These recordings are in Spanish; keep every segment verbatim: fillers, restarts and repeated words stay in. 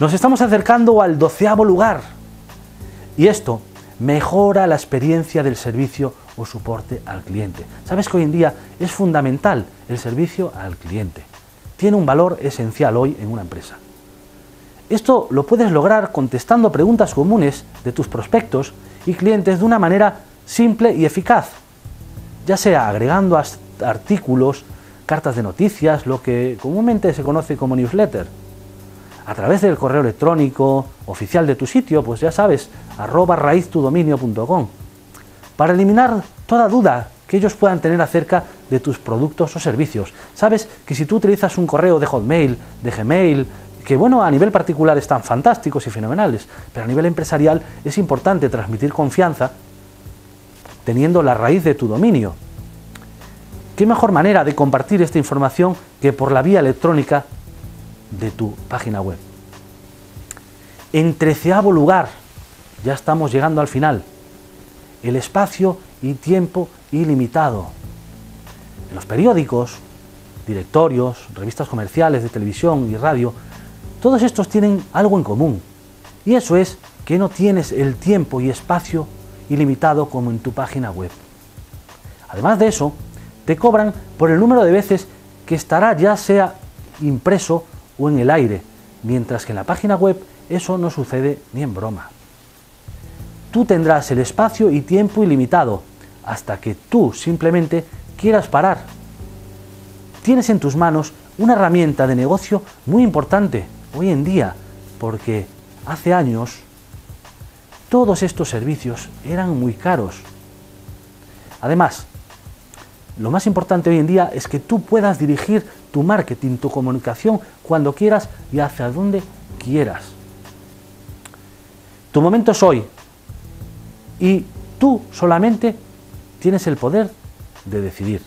Nos estamos acercando al doceavo lugar y esto mejora la experiencia del servicio o soporte al cliente. Sabes que hoy en día es fundamental el servicio al cliente. Tiene un valor esencial hoy en una empresa. Esto lo puedes lograr contestando preguntas comunes de tus prospectos y clientes de una manera simple y eficaz, ya sea agregando artículos, cartas de noticias, lo que comúnmente se conoce como newsletter, a través del correo electrónico oficial de tu sitio, pues ya sabes, arroba raíz tu dominio punto com, para eliminar toda duda que ellos puedan tener acerca de tus productos o servicios. Sabes que si tú utilizas un correo de Hotmail, de Gmail, que bueno, a nivel particular están fantásticos y fenomenales, pero a nivel empresarial es importante transmitir confianza teniendo la raíz de tu dominio. ¿Qué mejor manera de compartir esta información que por la vía electrónica de tu página web? En treceavo lugar, ya estamos llegando al final, el espacio y tiempo ilimitado. En los periódicos, directorios, revistas comerciales de televisión y radio, todos estos tienen algo en común, y eso es que no tienes el tiempo y espacio ilimitado como en tu página web. Además de eso, te cobran por el número de veces que estará ya sea impreso o en el aire, mientras que en la página web eso no sucede ni en broma. Tú tendrás el espacio y tiempo ilimitado, hasta que tú simplemente quieras parar. Tienes en tus manos una herramienta de negocio muy importante hoy en día, porque hace años todos estos servicios eran muy caros. Además, lo más importante hoy en día es que tú puedas dirigir tu marketing, tu comunicación, cuando quieras y hacia donde quieras. Tu momento es hoy y tú solamente tienes el poder de decidir.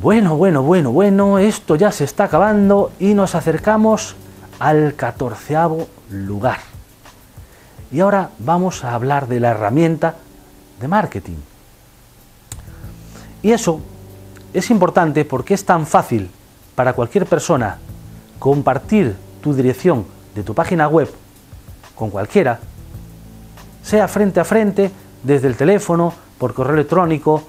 Bueno, bueno, bueno, bueno, esto ya se está acabando y nos acercamos al catorceavo lugar. Y ahora vamos a hablar de la herramienta de marketing. Y eso es importante porque es tan fácil para cualquier persona compartir tu dirección de tu página web con cualquiera, sea frente a frente, desde el teléfono, por correo electrónico,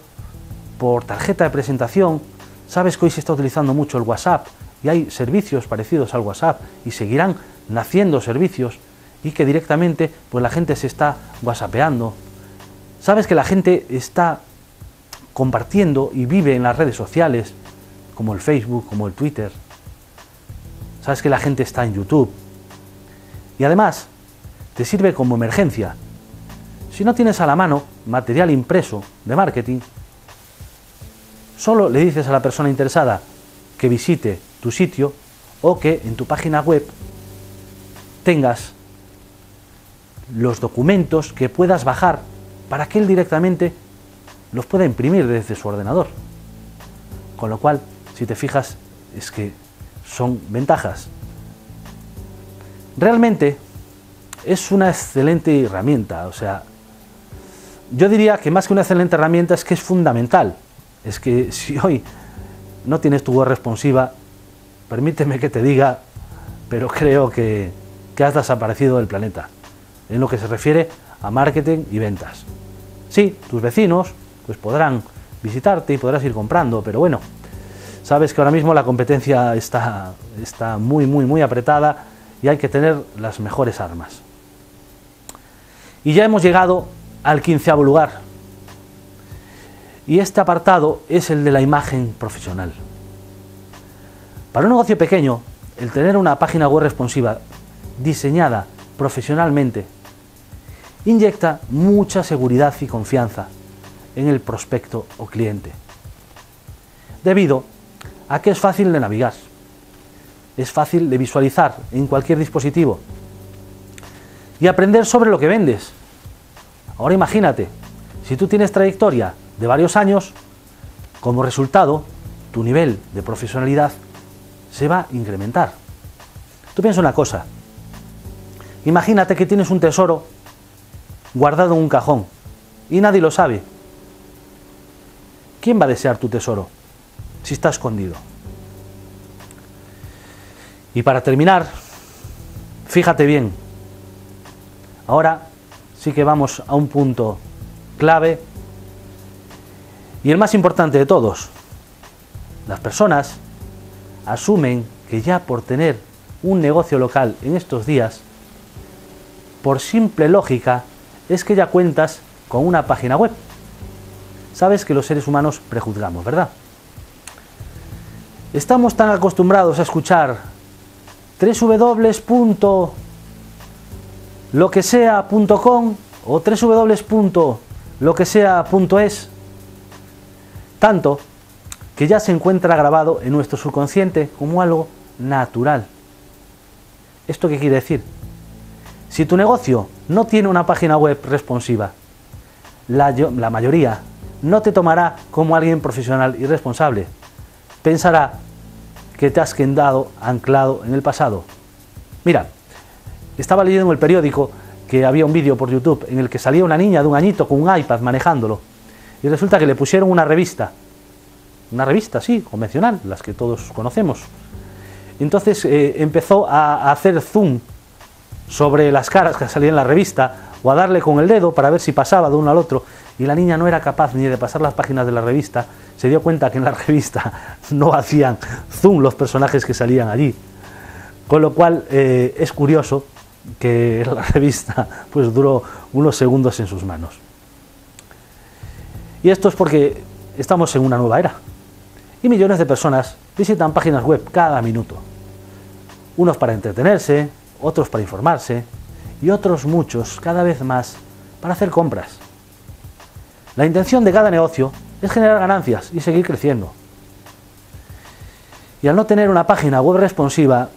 por tarjeta de presentación. Sabes que hoy se está utilizando mucho el WhatsApp y hay servicios parecidos al WhatsApp y seguirán naciendo servicios y que directamente pues la gente se está whatsappeando. Sabes que la gente está compartiendo y vive en las redes sociales como el Facebook, como el Twitter. Sabes que la gente está en YouTube y además te sirve como emergencia. Si no tienes a la mano material impreso de marketing, solo le dices a la persona interesada que visite tu sitio o que en tu página web tengas los documentos que puedas bajar para que él directamente los pueda imprimir desde su ordenador. Con lo cual, si te fijas, es que son ventajas. Realmente es una excelente herramienta. O sea, yo diría que más que una excelente herramienta es que es fundamental. Es que si hoy no tienes tu web responsiva, permíteme que te diga, pero creo que, que has desaparecido del planeta, en lo que se refiere a marketing y ventas. Sí, tus vecinos pues podrán visitarte y podrás ir comprando, pero bueno, sabes que ahora mismo la competencia está, está muy, muy, muy apretada y hay que tener las mejores armas. Y ya hemos llegado al quinceavo lugar. Y este apartado es el de la imagen profesional. Para un negocio pequeño, el tener una página web responsiva diseñada profesionalmente inyecta mucha seguridad y confianza en el prospecto o cliente, debido a que es fácil de navegar, es fácil de visualizar en cualquier dispositivo y aprender sobre lo que vendes. Ahora imagínate, si tú tienes trayectoria de varios años, como resultado, tu nivel de profesionalidad se va a incrementar. Tú piensa una cosa, imagínate que tienes un tesoro guardado en un cajón y nadie lo sabe. ¿Quién va a desear tu tesoro si está escondido? Y para terminar, fíjate bien, ahora sí que vamos a un punto clave y el más importante de todos. Las personas asumen que ya por tener un negocio local en estos días, por simple lógica, es que ya cuentas con una página web. Sabes que los seres humanos prejuzgamos, ¿verdad? Estamos tan acostumbrados a escuchar doble u doble u doble u punto lo que sea punto com o doble u doble u doble u punto lo que sea punto es, tanto que ya se encuentra grabado en nuestro subconsciente como algo natural. ¿Esto qué quiere decir? Si tu negocio no tiene una página web responsiva, la, la mayoría no te tomará como alguien profesional y responsable. Pensará que te has quedado anclado en el pasado. Mira, estaba leyendo en el periódico que había un vídeo por YouTube en el que salía una niña de un añito con un iPad manejándolo. Y resulta que le pusieron una revista. Una revista, sí, convencional, las que todos conocemos. Entonces eh, empezó a, a hacer zoom sobre las caras que salían en la revista, o a darle con el dedo para ver si pasaba de uno al otro, y la niña no era capaz ni de pasar las páginas de la revista. Se dio cuenta que en la revista no hacían zoom los personajes que salían allí, con lo cual eh, es curioso que la revista pues duró unos segundos en sus manos. Y esto es porque estamos en una nueva era, y millones de personas visitan páginas web cada minuto, unos para entretenerse, otros para informarse y otros muchos, cada vez más, para hacer compras. La intención de cada negocio es generar ganancias y seguir creciendo. Y al no tener una página web responsiva,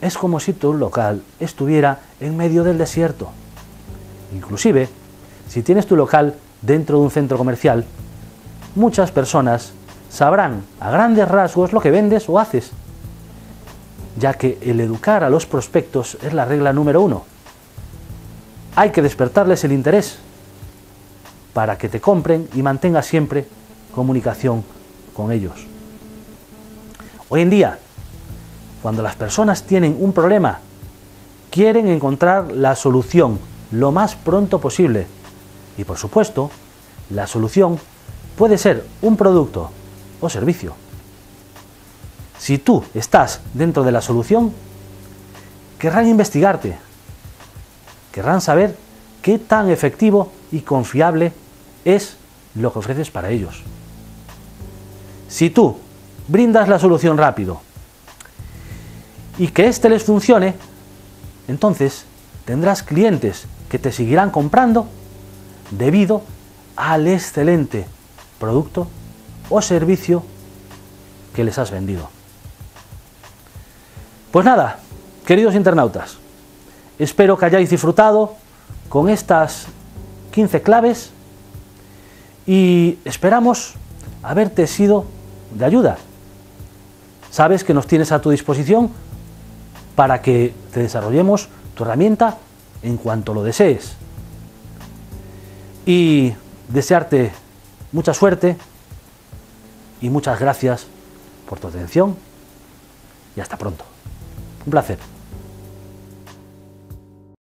es como si tu local estuviera en medio del desierto. Inclusive, si tienes tu local dentro de un centro comercial, muchas personas sabrán a grandes rasgos lo que vendes o haces, ya que el educar a los prospectos es la regla número uno. Hay que despertarles el interés para que te compren y mantengas siempre comunicación con ellos. Hoy en día, cuando las personas tienen un problema, quieren encontrar la solución lo más pronto posible. Y por supuesto, la solución puede ser un producto o servicio. Si tú estás dentro de la solución, querrán investigarte, querrán saber qué tan efectivo y confiable es lo que ofreces para ellos. Si tú brindas la solución rápido y que éste les funcione, entonces tendrás clientes que te seguirán comprando debido al excelente producto o servicio que les has vendido. Pues nada, queridos internautas, espero que hayáis disfrutado con estas quince claves y esperamos haberte sido de ayuda. Sabes que nos tienes a tu disposición para que te desarrollemos tu herramienta en cuanto lo desees. Y desearte mucha suerte y muchas gracias por tu atención y hasta pronto. Un placer.